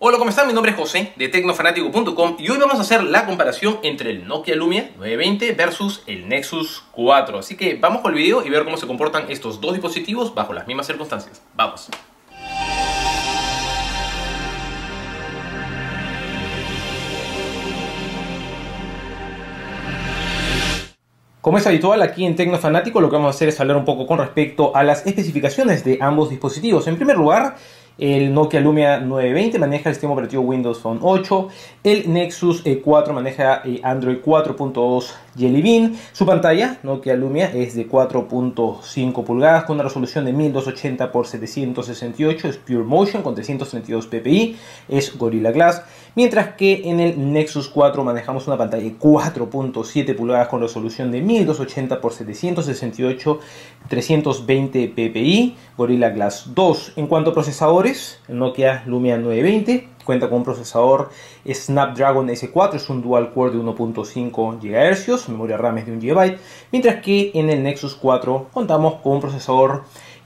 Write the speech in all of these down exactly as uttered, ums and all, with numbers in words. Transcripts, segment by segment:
Hola, ¿cómo están? Mi nombre es José de tecno fanático punto com y hoy vamos a hacer la comparación entre el Nokia Lumia nueve veinte versus el Nexus cuatro. Así que vamos con el video y ver cómo se comportan estos dos dispositivos bajo las mismas circunstancias. ¡Vamos! Como es habitual aquí en TecnoFanático, lo que vamos a hacer es hablar un poco con respecto a las especificaciones de ambos dispositivos. En primer lugar, el Nokia Lumia nueve veinte maneja el sistema operativo Windows Phone ocho, el Nexus cuatro maneja Android cuatro punto dos Jelly Bean, su pantalla Nokia Lumia es de cuatro punto cinco pulgadas con una resolución de mil doscientos ochenta por setecientos sesenta y ocho, es PureMotion con trescientos treinta y dos ppi, es Gorilla Glass, mientras que en el Nexus cuatro manejamos una pantalla de cuatro punto siete pulgadas con resolución de mil doscientos ochenta por setecientos sesenta y ocho, trescientos veinte ppi, Gorilla Glass dos. En cuanto a procesadores, el Nokia Lumia nueve veinte cuenta con un procesador Snapdragon ese cuatro, es un dual core de uno punto cinco gigahercios, memoria RAM es de un gigabyte, mientras que en el Nexus cuatro contamos con un procesador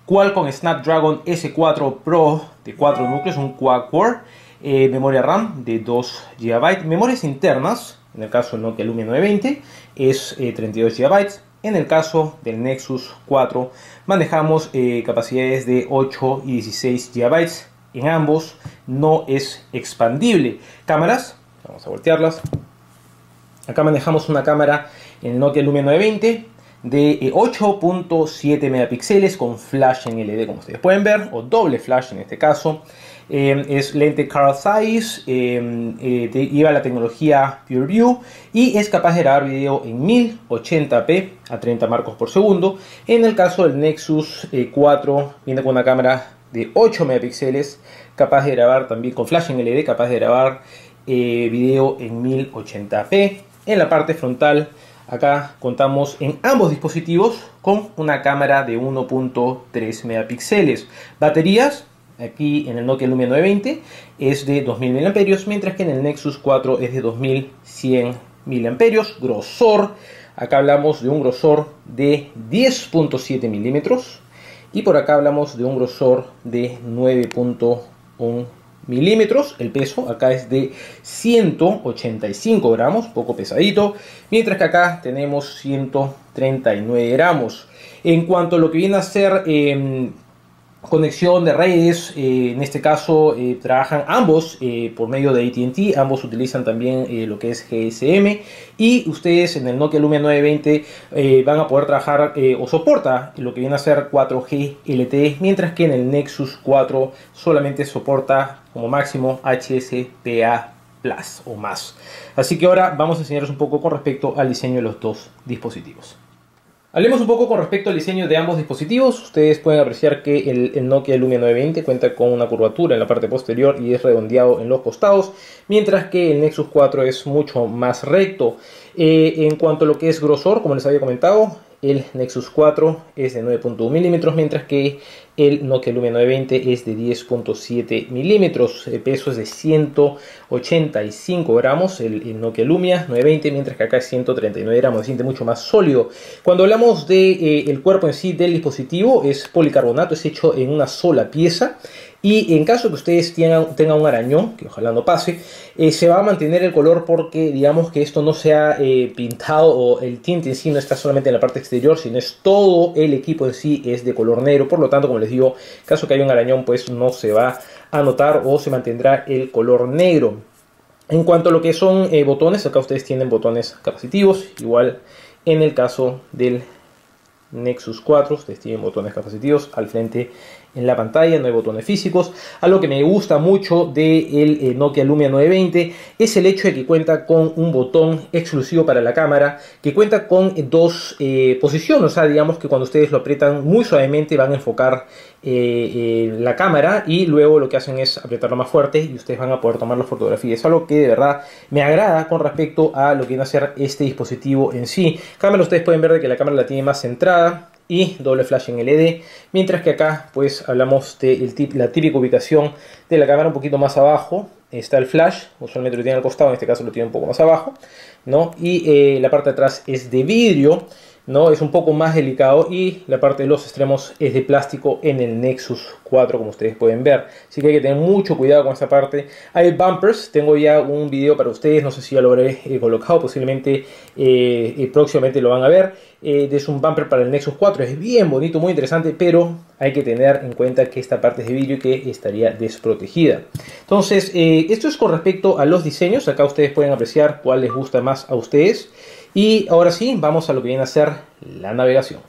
Qualcomm Snapdragon ese cuatro Pro de cuatro núcleos, un quad core, eh, memoria RAM de dos gigabytes, memorias internas, en el caso del Nokia Lumia nueve veinte es eh, treinta y dos gigabytes, en el caso del Nexus cuatro manejamos eh, capacidades de ocho y dieciséis gigabytes. En ambos no es expandible. Cámaras, vamos a voltearlas. Acá manejamos una cámara en el Nokia Lumia nueve veinte de eh, ocho punto siete megapíxeles con flash en L E D, como ustedes pueden ver, o doble flash en este caso. Eh, es lente Carl Zeiss, eh, eh, te lleva la tecnología PureView y es capaz de grabar video en mil ochenta p a treinta marcos por segundo. En el caso del Nexus eh, cuatro viene con una cámara de ocho megapíxeles, capaz de grabar también con flash en L E D, capaz de grabar eh, video en mil ochenta p. En la parte frontal acá contamos en ambos dispositivos con una cámara de uno punto tres megapíxeles. Baterías, aquí en el Nokia Lumia nueve veinte es de dos mil miliamperios, mientras que en el Nexus cuatro es de dos mil cien miliamperios. Grosor, acá hablamos de un grosor de diez punto siete milímetros y por acá hablamos de un grosor de nueve punto uno milímetros. El peso acá es de ciento ochenta y cinco gramos, poco pesadito, mientras que acá tenemos ciento treinta y nueve gramos. En cuanto a lo que viene a ser eh, conexión de redes, eh, en este caso eh, trabajan ambos eh, por medio de A T and T, ambos utilizan también eh, lo que es G S M, y ustedes en el Nokia Lumia nueve veinte eh, van a poder trabajar eh, o soporta lo que viene a ser cuatro G L T E, mientras que en el Nexus cuatro solamente soporta como máximo H S P A Plus o más. Así que ahora vamos a enseñaros un poco con respecto al diseño de los dos dispositivos. Hablemos un poco con respecto al diseño de ambos dispositivos. Ustedes pueden apreciar que el, el Nokia Lumia nueve veinte cuenta con una curvatura en la parte posterior y es redondeado en los costados, mientras que el Nexus cuatro es mucho más recto. Eh, en cuanto a lo que es grosor, como les había comentado, el Nexus cuatro es de nueve punto uno milímetros, mientras que el Nokia Lumia nueve veinte es de diez punto siete milímetros. El peso es de ciento ochenta y cinco gramos, el, el Nokia Lumia nueve veinte, mientras que acá es ciento treinta y nueve gramos, se siente mucho más sólido. Cuando hablamos del de, eh, el cuerpo en sí del dispositivo, es policarbonato, es hecho en una sola pieza. Y en caso que ustedes tengan, tengan un arañón, que ojalá no pase, eh, se va a mantener el color porque digamos que esto no se ha eh, pintado, o el tinte en sí no está solamente en la parte exterior, sino es todo el equipo en sí es de color negro. Por lo tanto, como les digo, en caso que haya un arañón, pues no se va a notar o se mantendrá el color negro. En cuanto a lo que son eh, botones, acá ustedes tienen botones capacitivos, igual en el caso del Nexus cuatro, ustedes tienen botones capacitivos al frente en la pantalla, no hay botones físicos. Algo que me gusta mucho del Nokia Lumia nueve veinte es el hecho de que cuenta con un botón exclusivo para la cámara, que cuenta con dos eh, posiciones, o sea, digamos que cuando ustedes lo aprietan muy suavemente van a enfocar eh, eh, la cámara y luego lo que hacen es apretarlo más fuerte y ustedes van a poder tomar las fotografías. Es algo que de verdad me agrada con respecto a lo que viene a ser este dispositivo en sí. Cámara, ustedes pueden ver que la cámara la tiene más centrada y doble flash en L E D, mientras que acá pues hablamos de el tip, la típica ubicación de la cámara un poquito más abajo, está el flash, usualmente lo tiene al costado, en este caso lo tiene un poco más abajo, ¿no? Y eh, la parte de atrás es de vidrio, ¿no? Es un poco más delicado y la parte de los extremos es de plástico en el Nexus cuatro, como ustedes pueden ver. Así que hay que tener mucho cuidado con esta parte. Hay bumpers, tengo ya un video para ustedes, no sé si ya lo habré eh, colocado, posiblemente eh, eh, próximamente lo van a ver. Eh, es un bumper para el Nexus cuatro, es bien bonito, muy interesante, pero hay que tener en cuenta que esta parte es de vidrio y que estaría desprotegida. Entonces, eh, esto es con respecto a los diseños. Acá ustedes pueden apreciar cuál les gusta más a ustedes. Y ahora sí, vamos a lo que viene a ser la navegación.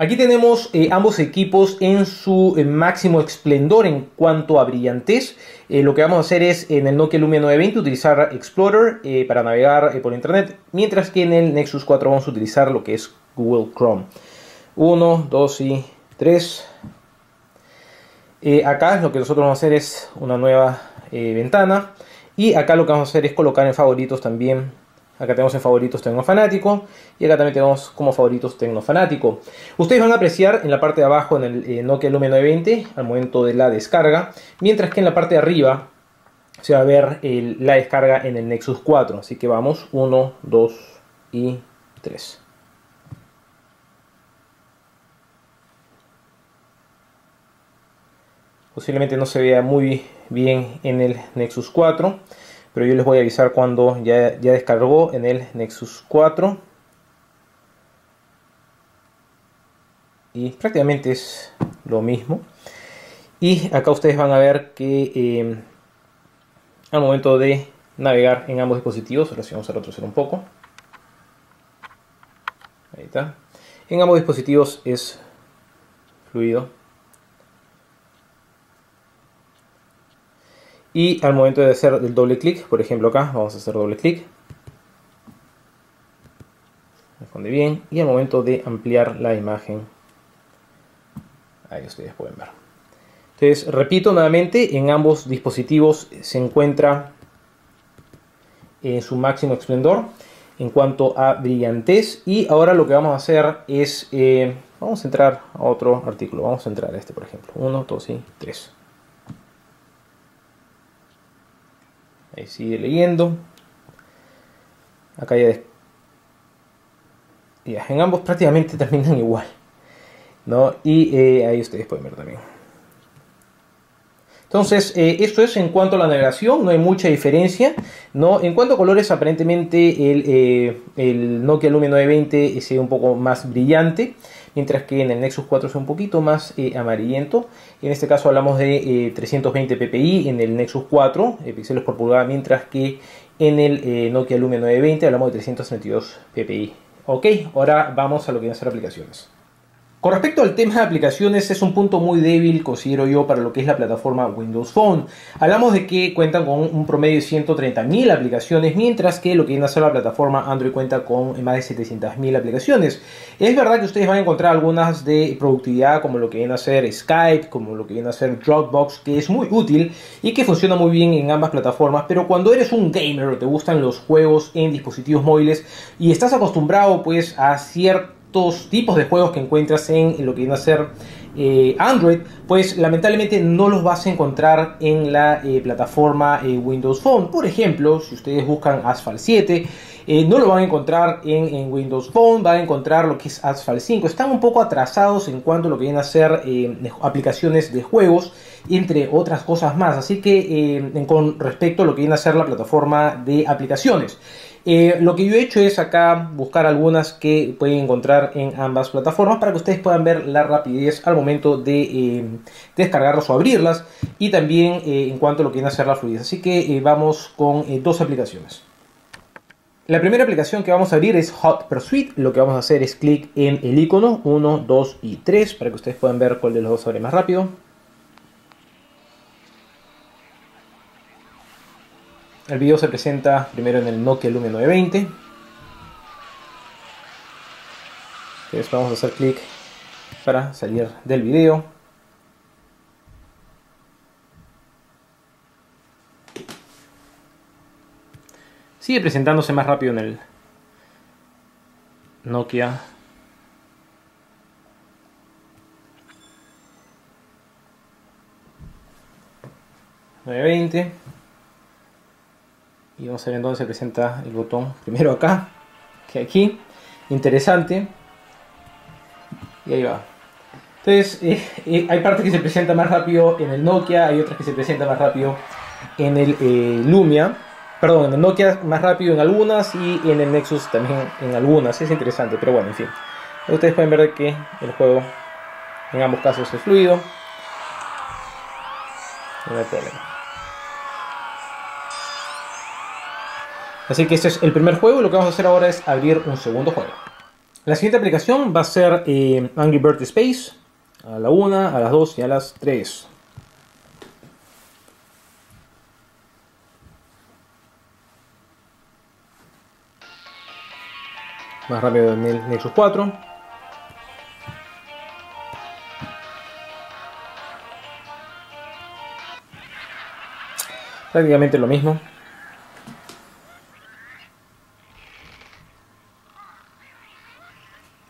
Aquí tenemos eh, ambos equipos en su eh, máximo esplendor en cuanto a brillantez. Eh, lo que vamos a hacer es en el Nokia Lumia nueve veinte utilizar Explorer eh, para navegar eh, por internet, mientras que en el Nexus cuatro vamos a utilizar lo que es Google Chrome. uno, dos y tres. Eh, acá lo que nosotros vamos a hacer es una nueva eh, ventana. Y acá lo que vamos a hacer es colocar en favoritos también. Acá tenemos en favoritos TecnoFanático y acá también tenemos como favoritos TecnoFanático. Ustedes van a apreciar en la parte de abajo en el eh, Nokia Lumia nueve veinte al momento de la descarga, mientras que en la parte de arriba se va a ver el, la descarga en el Nexus cuatro. Así que vamos, uno, dos y tres. Posiblemente no se vea muy bien en el Nexus cuatro. Pero yo les voy a avisar cuando ya, ya descargó en el Nexus cuatro. Y prácticamente es lo mismo. Y acá ustedes van a ver que eh, al momento de navegar en ambos dispositivos, ahora sí vamos a retroceder un poco. Ahí está. En ambos dispositivos es fluido. Y al momento de hacer el doble clic, por ejemplo acá, vamos a hacer doble clic. Responde bien. Y al momento de ampliar la imagen, ahí ustedes pueden ver. Entonces, repito nuevamente, en ambos dispositivos se encuentra en su máximo esplendor en cuanto a brillantez. Y ahora lo que vamos a hacer es, eh, vamos a entrar a otro artículo. Vamos a entrar a este, por ejemplo. uno, dos y tres. Ahí sigue leyendo. Acá ya, de... ya. En ambos prácticamente terminan igual, ¿no? Y eh, ahí ustedes pueden ver también. Entonces, eh, esto es en cuanto a la navegación. No hay mucha diferencia, ¿no? En cuanto a colores, aparentemente el, eh, el Nokia Lumia nueve veinte es un poco más brillante, mientras que en el Nexus cuatro es un poquito más eh, amarillento. En este caso hablamos de eh, trescientos veinte p p i en el Nexus cuatro, eh, píxeles por pulgada, mientras que en el eh, Nokia Lumia nueve veinte hablamos de trescientos treinta y dos p p i. Ok, ahora vamos a lo que van a ser aplicaciones. Con respecto al tema de aplicaciones, es un punto muy débil, considero yo, para lo que es la plataforma Windows Phone. Hablamos de que cuentan con un promedio de ciento treinta mil aplicaciones, mientras que lo que viene a ser la plataforma Android cuenta con más de setecientas mil aplicaciones. Es verdad que ustedes van a encontrar algunas de productividad, como lo que viene a ser Skype, como lo que viene a ser Dropbox, que es muy útil y que funciona muy bien en ambas plataformas, pero cuando eres un gamer o te gustan los juegos en dispositivos móviles y estás acostumbrado pues a cierto tipos de juegos que encuentras en lo que viene a ser eh, Android, pues lamentablemente no los vas a encontrar en la eh, plataforma eh, Windows Phone. Por ejemplo, si ustedes buscan Asphalt siete, eh, no lo van a encontrar en, en Windows Phone, van a encontrar lo que es Asphalt cinco. Están un poco atrasados en cuanto a lo que vienen a ser eh, aplicaciones de juegos, entre otras cosas más. Así que eh, con respecto a lo que viene a ser la plataforma de aplicaciones, Eh, lo que yo he hecho es acá buscar algunas que pueden encontrar en ambas plataformas para que ustedes puedan ver la rapidez al momento de eh, descargarlas o abrirlas, y también eh, en cuanto a lo que viene a ser la fluidez. Así que eh, vamos con eh, dos aplicaciones. La primera aplicación que vamos a abrir es Hot Pursuit. Lo que vamos a hacer es clic en el icono uno, dos y tres para que ustedes puedan ver cuál de los dos abre más rápido. El video se presenta primero en el Nokia Lumia nueve veinte. Entonces vamos a hacer clic para salir del video. Sigue presentándose más rápido en el Nokia. nueve veinte. Y vamos a ver en dónde se presenta el botón. Primero acá, que aquí. interesante. Y ahí va. Entonces, eh, eh, hay partes que se presentan más rápido en el Nokia, hay otras que se presentan más rápido en el eh, Lumia. Perdón, en el Nokia más rápido en algunas y en el Nexus también en algunas. Es interesante, pero bueno, en fin. Ustedes pueden ver que el juego en ambos casos es fluido. No hay problema. Así que este es el primer juego y lo que vamos a hacer ahora es abrir un segundo juego. La siguiente aplicación va a ser eh, Angry Birds Space. A la una, a las dos y a las tres. Más rápido en el Nexus cuatro. Prácticamente lo mismo.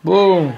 ¡Boom!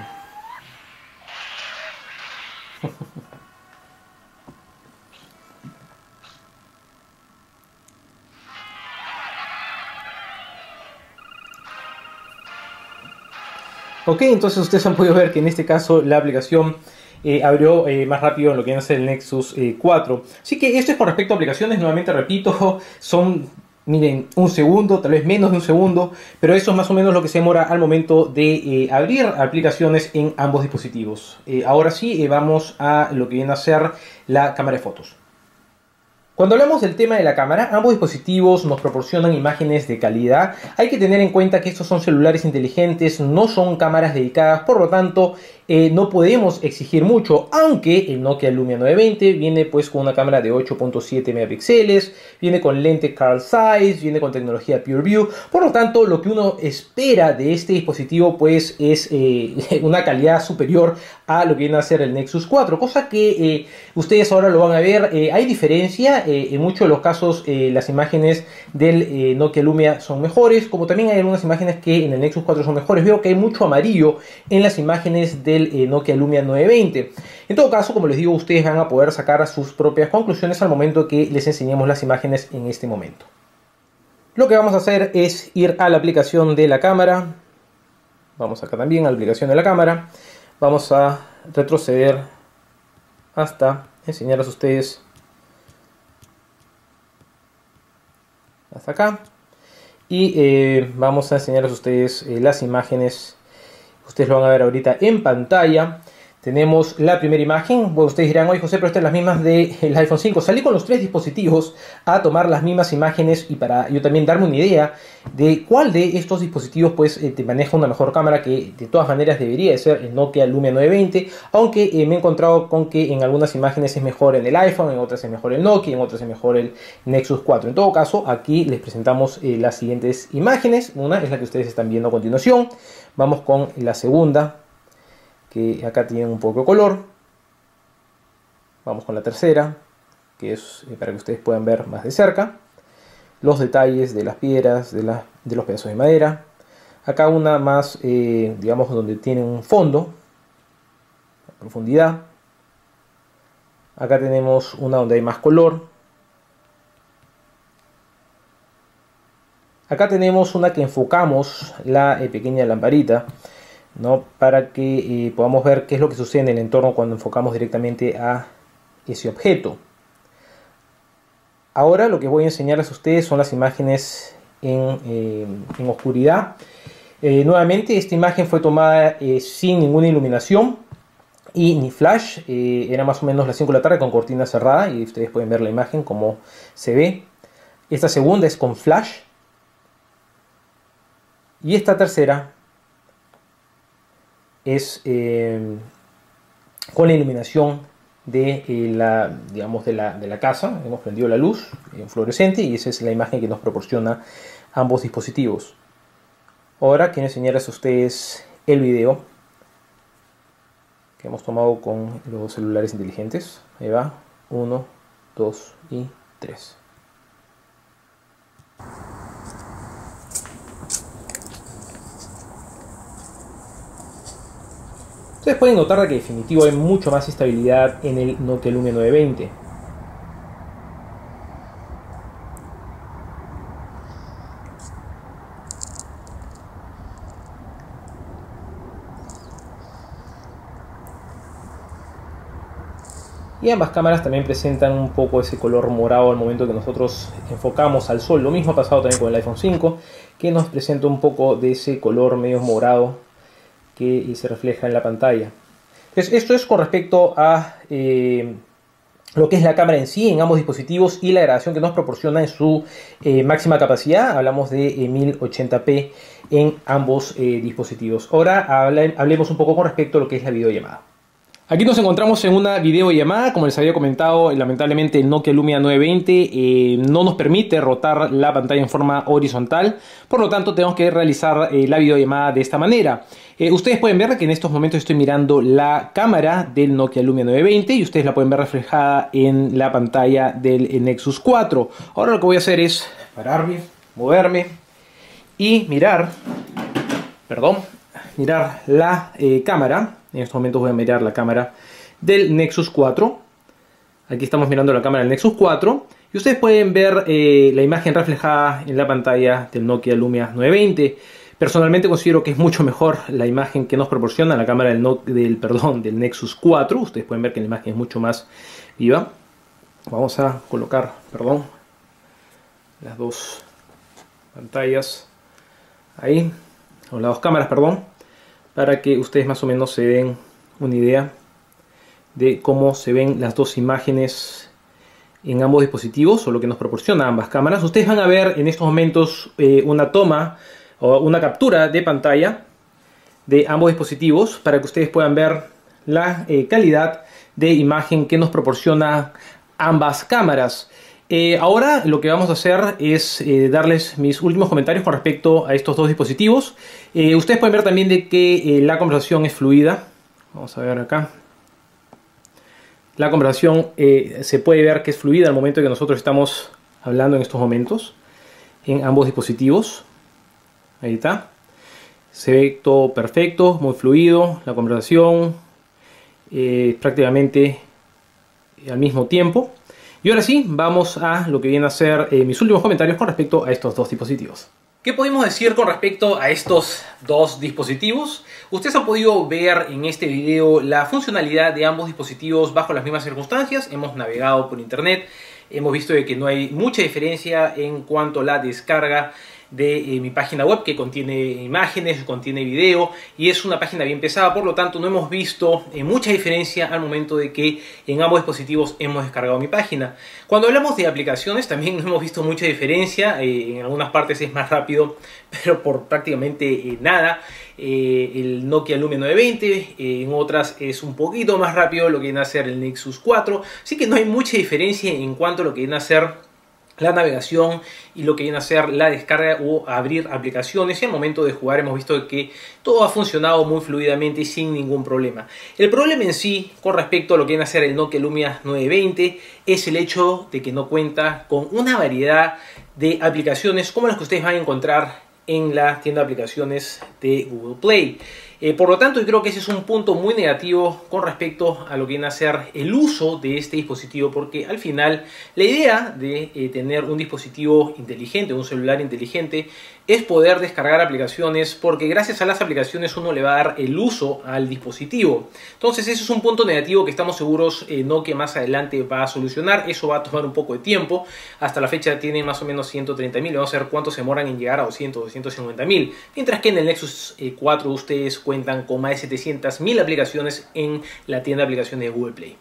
Ok, entonces ustedes han podido ver que en este caso la aplicación eh, abrió eh, más rápido en lo que hace el Nexus eh, cuatro. Así que esto es con respecto a aplicaciones, nuevamente repito, son, miren, un segundo, tal vez menos de un segundo, pero eso es más o menos lo que se demora al momento de eh, abrir aplicaciones en ambos dispositivos. Eh, ahora sí, eh, vamos a lo que viene a ser la cámara de fotos. Cuando hablamos del tema de la cámara, ambos dispositivos nos proporcionan imágenes de calidad. Hay que tener en cuenta que estos son celulares inteligentes, no son cámaras dedicadas, por lo tanto eh, no podemos exigir mucho, aunque el Nokia Lumia nueve veinte viene pues con una cámara de ocho punto siete megapíxeles, viene con lente Carl Zeiss, viene con tecnología PureView, por lo tanto lo que uno espera de este dispositivo pues es eh, una calidad superior a lo que viene a ser el Nexus cuatro, cosa que eh, ustedes ahora lo van a ver. Eh, hay diferencia. Eh, en muchos de los casos eh, las imágenes del eh, Nokia Lumia son mejores, como también hay algunas imágenes que en el Nexus cuatro son mejores. Veo que hay mucho amarillo en las imágenes del eh, Nokia Lumia nueve veinte. En todo caso, como les digo, ustedes van a poder sacar sus propias conclusiones al momento que les enseñemos las imágenes en este momento. Lo que vamos a hacer es ir a la aplicación de la cámara. Vamos acá también a la aplicación de la cámara. Vamos a retroceder hasta enseñarles a ustedes hasta acá, y eh, vamos a enseñarles a ustedes eh, las imágenes. Ustedes lo van a ver ahorita en pantalla. Tenemos la primera imagen. Bueno, ustedes dirán, oye José, pero estas son las mismas del iPhone cinco. Salí con los tres dispositivos a tomar las mismas imágenes, y para yo también darme una idea de cuál de estos dispositivos pues eh, te maneja una mejor cámara, que de todas maneras debería de ser el Nokia Lumia nueve veinte, aunque eh, me he encontrado con que en algunas imágenes es mejor en el iPhone, en otras es mejor el Nokia, en otras es mejor el Nexus cuatro. En todo caso, aquí les presentamos eh, las siguientes imágenes. Una es la que ustedes están viendo a continuación. Vamos con la segunda, que acá tienen un poco de color. Vamos con la tercera, que es para que ustedes puedan ver más de cerca los detalles de las piedras, de, la, de los pedazos de madera. Acá una más, eh, digamos, donde tiene un fondo, a profundidad. Acá tenemos una donde hay más color. Acá tenemos una que enfocamos la eh, pequeña lamparita, ¿no?, para que eh, podamos ver qué es lo que sucede en el entorno cuando enfocamos directamente a ese objeto. Ahora lo que voy a enseñarles a ustedes son las imágenes en, eh, en oscuridad. Eh, nuevamente, esta imagen fue tomada eh, sin ninguna iluminación y ni flash. Eh, era más o menos las cinco de la tarde con cortina cerrada, y ustedes pueden ver la imagen como se ve. Esta segunda es con flash. Y esta tercera es eh, con la iluminación de, eh, la, digamos, de, la, de la casa. Hemos prendido la luz eh, fluorescente, y esa es la imagen que nos proporciona ambos dispositivos. Ahora quiero enseñarles a ustedes el video que hemos tomado con los celulares inteligentes. Ahí va, uno, dos y tres. Ustedes pueden notar que en definitivo hay mucho más estabilidad en el Nokia Lumia nueve veinte. y ambas cámaras también presentan un poco ese color morado al momento que nosotros enfocamos al sol. Lo mismo ha pasado también con el iPhone cinco, que nos presenta un poco de ese color medio morado que se refleja en la pantalla. Entonces, esto es con respecto a eh, lo que es la cámara en sí en ambos dispositivos y la grabación que nos proporciona en su eh, máxima capacidad. Hablamos de eh, mil ochenta p en ambos eh, dispositivos. Ahora hable, hablemos un poco con respecto a lo que es la videollamada. Aquí nos encontramos en una videollamada. Como les había comentado, lamentablemente el Nokia Lumia nueve veinte eh, no nos permite rotar la pantalla en forma horizontal, por lo tanto tenemos que realizar eh, la videollamada de esta manera. Eh, ustedes pueden ver que en estos momentos estoy mirando la cámara del Nokia Lumia nueve veinte y ustedes la pueden ver reflejada en la pantalla del Nexus cuatro. Ahora lo que voy a hacer es pararme, moverme y mirar, perdón, mirar la eh, cámara. En estos momentos voy a mirar la cámara del Nexus cuatro. Aquí estamos mirando la cámara del Nexus cuatro. Y ustedes pueden ver eh, la imagen reflejada en la pantalla del Nokia Lumia nueve veinte. Personalmente considero que es mucho mejor la imagen que nos proporciona la cámara del, no, del, perdón, del Nexus cuatro. Ustedes pueden ver que la imagen es mucho más viva. Vamos a colocar, perdón, las dos pantallas ahí, o las dos cámaras, perdón, para que ustedes más o menos se den una idea de cómo se ven las dos imágenes en ambos dispositivos, o lo que nos proporciona ambas cámaras. Ustedes van a ver en estos momentos eh, una toma o una captura de pantalla de ambos dispositivos para que ustedes puedan ver la eh, calidad de imagen que nos proporciona ambas cámaras. Eh, ahora lo que vamos a hacer es eh, darles mis últimos comentarios con respecto a estos dos dispositivos. Eh, ustedes pueden ver también de que eh, la conversación es fluida. Vamos a ver acá. La conversación eh, se puede ver que es fluida al momento que nosotros estamos hablando en estos momentos en ambos dispositivos. Ahí está. Se ve todo perfecto, muy fluido. La conversación eh, prácticamente al mismo tiempo. Y ahora sí, vamos a lo que viene a ser eh, mis últimos comentarios con respecto a estos dos dispositivos. ¿Qué podemos decir con respecto a estos dos dispositivos? Ustedes han podido ver en este video la funcionalidad de ambos dispositivos bajo las mismas circunstancias. Hemos navegado por internet, hemos visto de que no hay mucha diferencia en cuanto a la descarga de eh, mi página web, que contiene imágenes, contiene video y es una página bien pesada, por lo tanto no hemos visto eh, mucha diferencia al momento de que en ambos dispositivos hemos descargado mi página. Cuando hablamos de aplicaciones también no hemos visto mucha diferencia, eh, en algunas partes es más rápido, pero por prácticamente eh, nada. Eh, el Nokia Lumia nueve veinte, eh, en otras es un poquito más rápido lo que viene a ser el Nexus cuatro, así que no hay mucha diferencia en cuanto a lo que viene a ser la navegación y lo que viene a ser la descarga o abrir aplicaciones, y al momento de jugar hemos visto que todo ha funcionado muy fluidamente y sin ningún problema. El problema en sí con respecto a lo que viene a ser el Nokia Lumia nueve veinte es el hecho de que no cuenta con una variedad de aplicaciones como las que ustedes van a encontrar en la tienda de aplicaciones de Google Play. Eh, por lo tanto, yo creo que ese es un punto muy negativo con respecto a lo que viene a ser el uso de este dispositivo, porque al final la idea de eh, tener un dispositivo inteligente, un celular inteligente, es poder descargar aplicaciones, porque gracias a las aplicaciones uno le va a dar el uso al dispositivo. Entonces ese es un punto negativo que estamos seguros eh, Nokia más adelante va a solucionar. Eso va a tomar un poco de tiempo. Hasta la fecha tienen más o menos ciento treinta mil, vamos a ver cuánto se demoran en llegar a doscientos, doscientos cincuenta mil, mientras que en el Nexus cuatro ustedes pueden cuentan con más de setecientas mil aplicaciones en la tienda de aplicaciones de Google Play.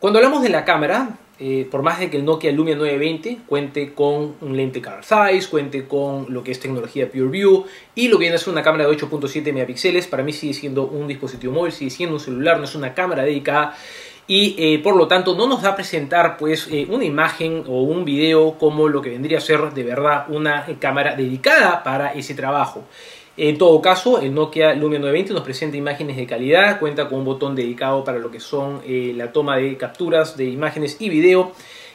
Cuando hablamos de la cámara, eh, por más de que el Nokia Lumia nueve veinte cuente con un lente Carl Zeiss, cuente con lo que es tecnología PureView y lo que viene a ser una cámara de ocho punto siete megapíxeles, para mí sigue siendo un dispositivo móvil, sigue siendo un celular, no es una cámara dedicada. Y eh, por lo tanto no nos va a presentar pues eh, una imagen o un video como lo que vendría a ser de verdad una cámara dedicada para ese trabajo. En todo caso, el Nokia Lumia nueve veinte nos presenta imágenes de calidad, cuenta con un botón dedicado para lo que son eh, la toma de capturas de imágenes y video.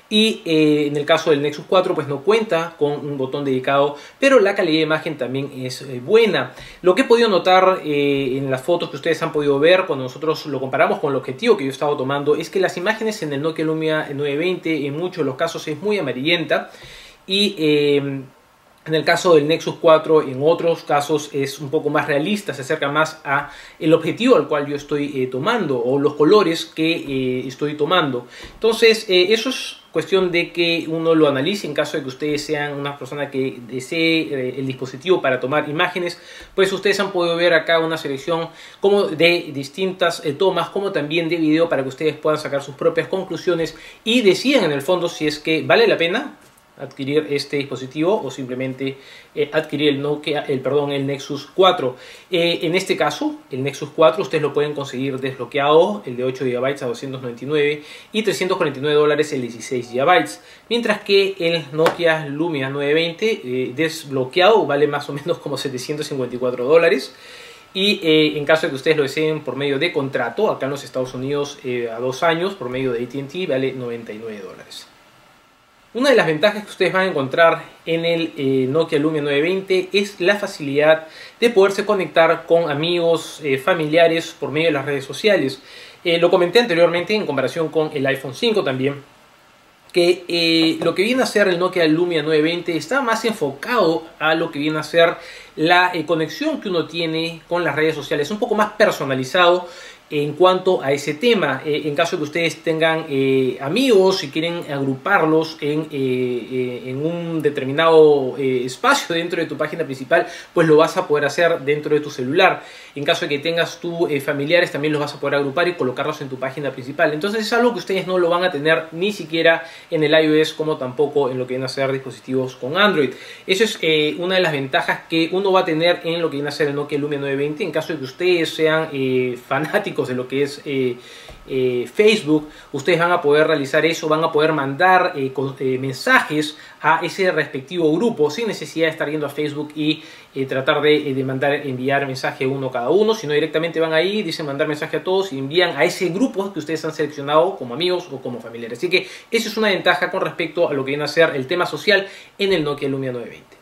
Y eh, en el caso del Nexus cuatro pues no cuenta con un botón dedicado, pero la calidad de imagen también es eh, buena. Lo que he podido notar eh, en las fotos que ustedes han podido ver cuando nosotros lo comparamos con el objetivo que yo he estado tomando, es que las imágenes en el Nokia Lumia nueve veinte en muchos de los casos es muy amarillenta y... Eh, En el caso del Nexus cuatro, en otros casos es un poco más realista, se acerca más a el objetivo al cual yo estoy eh, tomando o los colores que eh, estoy tomando. Entonces, eh, eso es cuestión de que uno lo analice. En caso de que ustedes sean una persona que desee el dispositivo para tomar imágenes, pues ustedes han podido ver acá una selección como de distintas tomas, como también de video, para que ustedes puedan sacar sus propias conclusiones y decidan en el fondo si es que vale la pena adquirir este dispositivo o simplemente eh, adquirir el Nokia, el, perdón, el Nexus cuatro. Eh, en este caso, el Nexus cuatro ustedes lo pueden conseguir desbloqueado, el de ocho gigas a doscientos noventa y nueve y trescientos cuarenta y nueve dólares el dieciséis gigas. Mientras que el Nokia Lumia nueve veinte eh, desbloqueado vale más o menos como setecientos cincuenta y cuatro dólares. Y eh, en caso de que ustedes lo deseen por medio de contrato, acá en los Estados Unidos eh, a dos años, por medio de A T and T vale noventa y nueve dólares. Una de las ventajas que ustedes van a encontrar en el eh, Nokia Lumia nueve veinte es la facilidad de poderse conectar con amigos, eh, familiares por medio de las redes sociales. Eh, lo comenté anteriormente en comparación con el iPhone cinco también, que eh, lo que viene a ser el Nokia Lumia nueve veinte está más enfocado a lo que viene a ser la eh, conexión que uno tiene con las redes sociales, un poco más personalizado en cuanto a ese tema. Eh, en caso de que ustedes tengan eh, amigos y quieren agruparlos en, eh, eh, en un determinado eh, espacio dentro de tu página principal, pues lo vas a poder hacer dentro de tu celular. En caso de que tengas tus eh, familiares, también los vas a poder agrupar y colocarlos en tu página principal. Entonces es algo que ustedes no lo van a tener ni siquiera en el iOS, como tampoco en lo que vienen a ser dispositivos con Android. Eso es eh, una de las ventajas que uno va a tener en lo que viene a ser el Nokia Lumia nueve veinte. En caso de que ustedes sean eh, fanáticos de lo que es eh, eh, Facebook, ustedes van a poder realizar eso, van a poder mandar eh, con, eh, mensajes a ese respectivo grupo sin necesidad de estar yendo a Facebook y eh, tratar de, de mandar, enviar mensaje uno cada uno, sino directamente van ahí, dicen mandar mensaje a todos y envían a ese grupo que ustedes han seleccionado como amigos o como familiares. Así que esa es una ventaja con respecto a lo que viene a ser el tema social en el Nokia Lumia nueve veinte.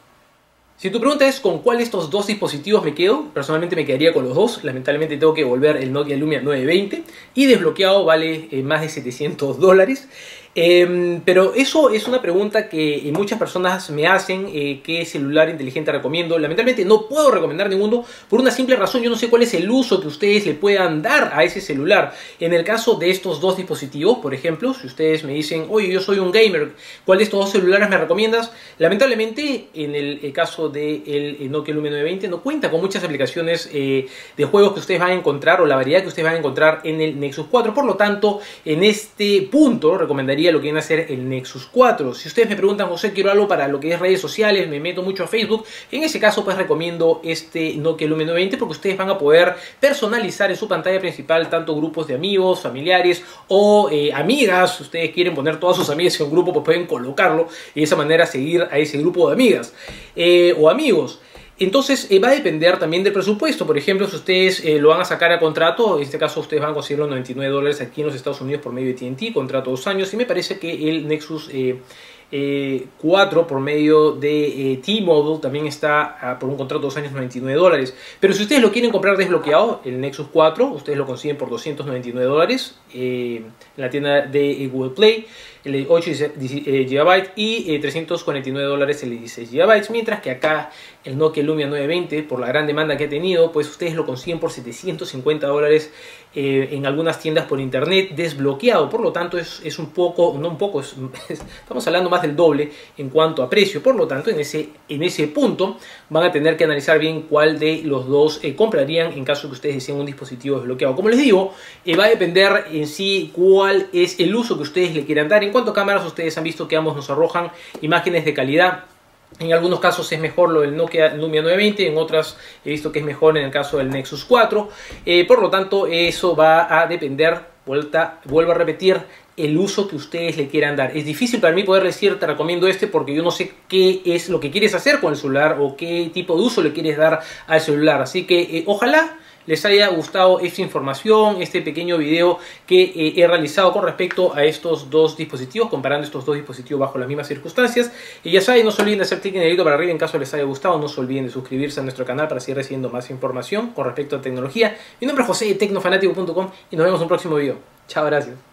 Si tu pregunta es con cuál de estos dos dispositivos me quedo, personalmente me quedaría con los dos. Lamentablemente tengo que volver el Nokia Lumia nueve veinte y desbloqueado vale eh, más de setecientos dólares. Eh, pero eso es una pregunta que muchas personas me hacen, eh, ¿qué celular inteligente recomiendo? Lamentablemente no puedo recomendar ninguno por una simple razón, yo no sé cuál es el uso que ustedes le puedan dar a ese celular. En el caso de estos dos dispositivos, por ejemplo, si ustedes me dicen, oye, yo soy un gamer, ¿cuál de estos dos celulares me recomiendas? Lamentablemente en el caso del Nokia Lumia nueve veinte no cuenta con muchas aplicaciones eh, de juegos que ustedes van a encontrar o la variedad que ustedes van a encontrar en el Nexus cuatro, por lo tanto en este punto recomendaría lo que viene a ser el Nexus cuatro. Si ustedes me preguntan, José, quiero algo para lo que es redes sociales, me meto mucho a Facebook, en ese caso pues recomiendo este Nokia Lumia nueve veinte porque ustedes van a poder personalizar en su pantalla principal tanto grupos de amigos, familiares o eh, amigas. Si ustedes quieren poner todas sus amigas en un grupo, pues pueden colocarlo y de esa manera seguir a ese grupo de amigas eh, o amigos. Entonces eh, va a depender también del presupuesto. Por ejemplo, si ustedes eh, lo van a sacar a contrato, en este caso ustedes van a conseguir los noventa y nueve dólares aquí en los Estados Unidos por medio de A T and T, contrato dos años, y me parece que el Nexus eh, eh, cuatro por medio de eh, T-Mobile también está a, por un contrato de dos años noventa y nueve dólares. Pero si ustedes lo quieren comprar desbloqueado, el Nexus cuatro, ustedes lo consiguen por doscientos noventa y nueve dólares eh, en la tienda de eh, Google Play, el ocho gigas y eh, trescientos cuarenta y nueve dólares el dieciséis gigas, mientras que acá el Nokia Lumia nueve veinte, por la gran demanda que ha tenido, pues ustedes lo consiguen por setecientos cincuenta dólares eh, en algunas tiendas por internet desbloqueado. Por lo tanto es, es un poco, no un poco, es, es, estamos hablando más del doble en cuanto a precio. Por lo tanto en ese, en ese punto van a tener que analizar bien cuál de los dos eh, comprarían en caso de que ustedes deseen un dispositivo desbloqueado. Como les digo, eh, va a depender en sí cuál es el uso que ustedes le quieran dar. En cuanto a cámaras, ustedes han visto que ambos nos arrojan imágenes de calidad. En algunos casos es mejor lo del Nokia Lumia nueve veinte, en otras he visto que es mejor en el caso del Nexus cuatro. Eh, por lo tanto, eso va a depender, vuelta, vuelvo a repetir, el uso que ustedes le quieran dar. Es difícil para mí poder decir, te recomiendo este, porque yo no sé qué es lo que quieres hacer con el celular o qué tipo de uso le quieres dar al celular. Así que eh, ojalá les haya gustado esta información, este pequeño video que eh, he realizado con respecto a estos dos dispositivos, comparando estos dos dispositivos bajo las mismas circunstancias. Y ya saben, no se olviden de hacer clic en el dedito para arriba en caso les haya gustado. No se olviden de suscribirse a nuestro canal para seguir recibiendo más información con respecto a tecnología. Mi nombre es José de tecno fanático punto com y nos vemos en un próximo video. Chao, gracias.